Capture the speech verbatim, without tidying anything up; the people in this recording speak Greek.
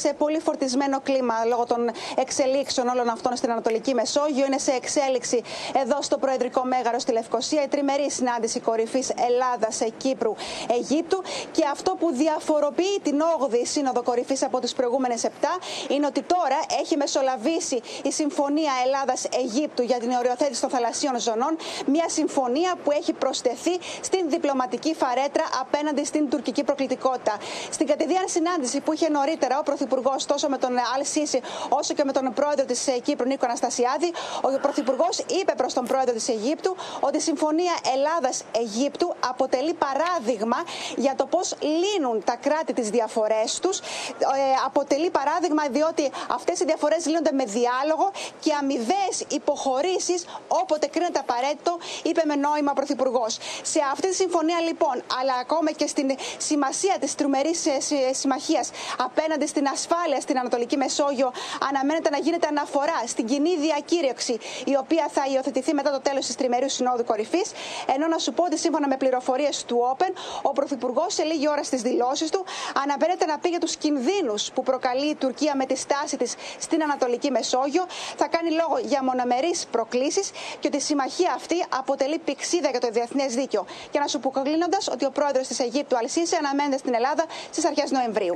σε πολύ φορτισμένο κλίμα λόγω των εξελίξεων όλων αυτών στην Ανατολική Μεσόγειο. Είναι σε εξέλιξη εδώ στο Προεδρικό Μέγαρο στη Λευκωσία η τριμερή συνάντηση κορυφής Ελλάδα-Κύπρου Αιγύπτου. Και αυτό που διαφοροποιεί την όγδοη Σύνοδο Κορυφής από τις προηγούμενες επτά είναι ότι τώρα έχει μεσολαβήσει η Συμφωνία Ελλάδα-Αιγύπτου για την οριοθέτηση των θαλασσίων ζωνών. Μια συμφωνία που έχει προσθεθεί στην διπλωματική φαρέτρα απέναντι στην τουρκική προκλητικότητα. Στην κατηδίαν συνάντηση που είχε νωρίτερα ο Πρωθυπουργός τόσο με τον Αλ Σίσι όσο και με τον πρόεδρο της Κύπρου Νίκο Αναστασιάδη, ο Πρωθυπουργός είπε προς τον πρόεδρο της Αιγύπτου ότι η Συμφωνία Ελλάδας-Αιγύπτου αποτελεί παράδειγμα για το πώς λύνουν τα κράτη τις διαφορές τους. Ε, αποτελεί παράδειγμα διότι αυτές οι διαφορές λύνονται με διάλογο και αμοιβαίες υποχωρήσεις όποτε κρίνεται απαραίτητο, είπε με νόημα ο Πρωθυπουργός. Σε αυτή τη συμφωνία λοιπόν, αλλά ακόμα και στην σημασία της τριμερής συμμαχίας απέναντι στην ασφάλεια στην Ανατολική Μεσόγειο, αναμένεται να γίνεται αναφορά στην κοινή διακήρυξη, η οποία θα υιοθετηθεί μετά το τέλος της τριμερούς συνόδου κορυφής. Ενώ να σου πω ότι σύμφωνα με πληροφορίες του όπεν, ο Πρωθυπουργός σε λίγη ώρα στις δηλώσεις του αναφέρεται να πει για τους κινδύνους που προκαλεί η Τουρκία με τη στάση της στην Ανατολική Μεσόγειο. Θα κάνει λόγο για μονομερείς προκλήσεις και ότι η συμμαχία αυτή αποτελεί πηξίδα για το διεθνές δίκαιο. Και να σου πω κλείνοντας ότι ο πρόεδρος της Αιγύπτου Αλ Σίσι αναμένεται στην Ελλάδα στις αρχές Νοεμβρίου.